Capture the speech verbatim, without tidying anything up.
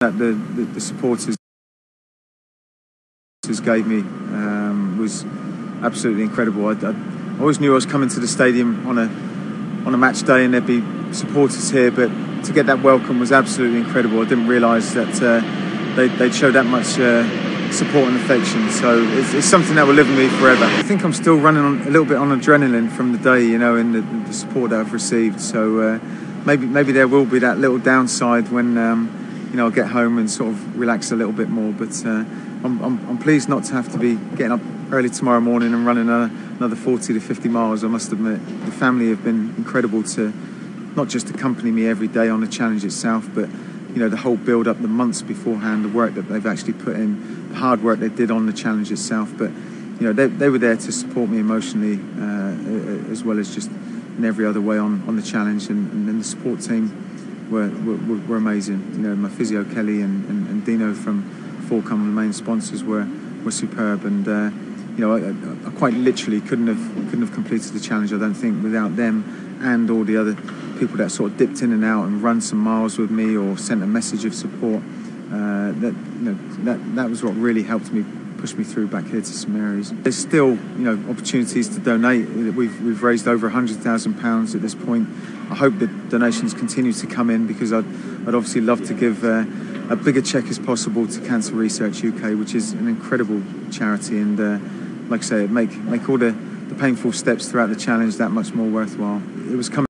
that the, the, the supporters gave me um, was absolutely incredible. I, I always knew I was coming to the stadium on a on a match day and there'd be supporters here, but to get that welcome was absolutely incredible. I didn't realise that uh, they, they'd show that much uh, support and affection, so it's, it's something that will live with me forever. I think I'm still running on, a little bit on adrenaline from the day, you know, and the, the support that I've received, so uh, maybe maybe there will be that little downside when um, you know, I'll get home and sort of relax a little bit more, but uh, I'm, I'm, I'm pleased not to have to be getting up early tomorrow morning and running another, another forty to fifty miles, I must admit. The family have been incredible to not just accompany me every day on the challenge itself, but, you know, the whole build-up, the months beforehand, the work that they've actually put in, the hard work they did on the challenge itself, but, you know, they, they were there to support me emotionally uh, as well as just in every other way on, on the challenge, and, and then the support team. Were, were, were amazing. You know, my physio Kelly and, and, and Dino from Forecom, the main sponsors, were were superb. And uh, you know, I, I quite literally couldn't have couldn't have completed the challenge, I don't think, without them and all the other people that sort of dipped in and out and run some miles with me or sent a message of support. Uh, that you know, that that was what really helped me push me through back here to St Mary's. There's still, you know, opportunities to donate. We've we've raised over a hundred thousand pounds at this point. I hope that donations continue to come in because I'd I'd obviously love to give uh, a bigger cheque as possible to Cancer Research U K, which is an incredible charity, and uh, like I say, make make all the the painful steps throughout the challenge that much more worthwhile. It was coming.